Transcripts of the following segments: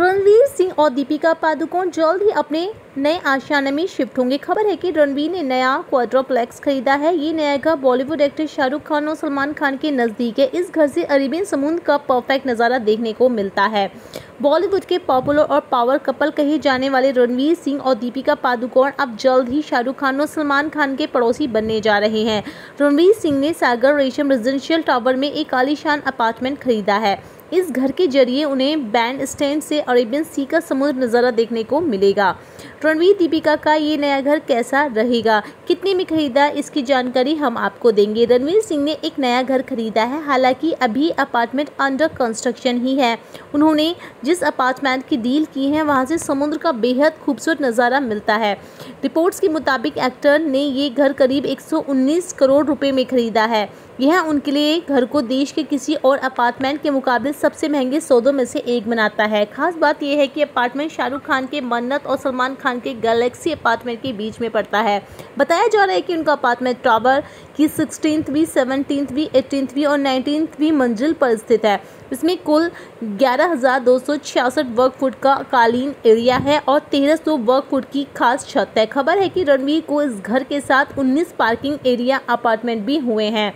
रणवीर सिंह और दीपिका पादुकोण जल्द ही अपने नए आशियाने में शिफ्ट होंगे। खबर है कि रणवीर ने नया क्वाड्रप्लेक्स खरीदा है। ये नया घर बॉलीवुड एक्टर शाहरुख खान और सलमान खान के नज़दीक है। इस घर से अरेबियन समुद्र का परफेक्ट नज़ारा देखने को मिलता है। बॉलीवुड के पॉपुलर और पावर कपल कहे जाने वाले रणवीर सिंह और दीपिका पादुकोण अब जल्द ही शाहरुख खान और सलमान खान के पड़ोसी बनने जा रहे हैं। रणवीर सिंह ने सागर रेशम रेजिडेंशियल टावर में एक आलीशान अपार्टमेंट खरीदा है। इस घर के जरिए उन्हें बैंड स्टैंड से अरेबियन सी का समुद्र नज़ारा देखने को मिलेगा। रणवीर दीपिका का ये नया घर कैसा रहेगा, कितने में खरीदा, इसकी जानकारी हम आपको देंगे। रणवीर सिंह ने एक नया घर खरीदा है, हालांकि अभी अपार्टमेंट अंडर कंस्ट्रक्शन ही है। उन्होंने जिस अपार्टमेंट की डील की है वहां से समुद्र का बेहद खूबसूरत नज़ारा मिलता है। रिपोर्ट्स के मुताबिक एक्टर ने ये घर करीब 119 करोड़ रुपये में खरीदा है। यह उनके लिए घर को देश के किसी और अपार्टमेंट के मुकाबले सबसे महंगे सौदों में से एक बनाता है। खास बात यह है कि अपार्टमेंट शाहरुख खान के मन्नत और सलमान खान के गैलेक्सी अपार्टमेंट के बीच में पड़ता है। बताया जा रहा है कि उनका अपार्टमेंट टावर की 16वीं, 17वीं, 18वीं और 19वीं मंजिल पर स्थित है। इसमें कुल 11,266 वर्ग फुट का कालीन एरिया है और 1300 वर्ग फुट की खास छत है। खबर है कि रणवीर को इस घर के साथ 19 पार्किंग एरिया अपार्टमेंट भी हुए हैं।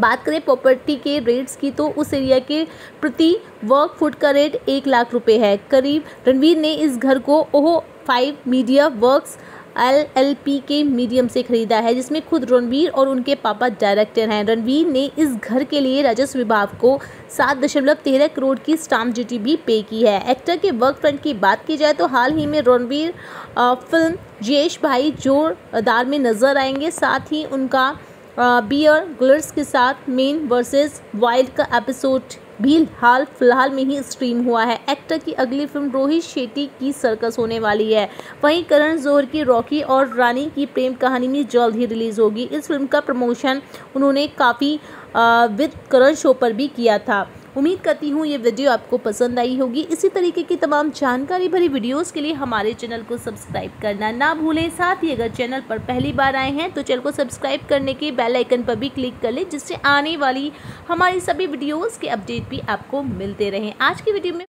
बात करें प्रॉपर्टी के रेट्स की तो उस एरिया के प्रति वर्ग फुट का रेट 1 लाख रुपए है। करीब रणवीर ने इस घर को ओहो 5 मीडिया वर्क्स LLP के मीडियम से ख़रीदा है, जिसमें खुद रणवीर और उनके पापा डायरेक्टर हैं। रणवीर ने इस घर के लिए राजस्व विभाग को 7.13 करोड़ की स्टाम्प ड्यूटी भी पे की है। एक्टर के वर्क फ्रंट की बात की जाए तो हाल ही में रणवीर फिल्म जयेश भाई जोरदार में नजर आएंगे। साथ ही उनका बीयर ग्लर्स के साथ मेन वर्सेज वाइल्ड का एपिसोड भी हाल फिलहाल में ही स्ट्रीम हुआ है। एक्टर की अगली फिल्म रोहित शेट्टी की सर्कस होने वाली है। वहीं करण जोहर की रॉकी और रानी की प्रेम कहानी में जल्द ही रिलीज़ होगी। इस फिल्म का प्रमोशन उन्होंने काफ़ी विद करण शो पर भी किया था। उम्मीद करती हूँ ये वीडियो आपको पसंद आई होगी। इसी तरीके की तमाम जानकारी भरी वीडियोस के लिए हमारे चैनल को सब्सक्राइब करना ना भूलें। साथ ही अगर चैनल पर पहली बार आए हैं तो चैनल को सब्सक्राइब करने के बेल आइकन पर भी क्लिक कर लें, जिससे आने वाली हमारी सभी वीडियोस के अपडेट भी आपको मिलते रहें। आज की वीडियो में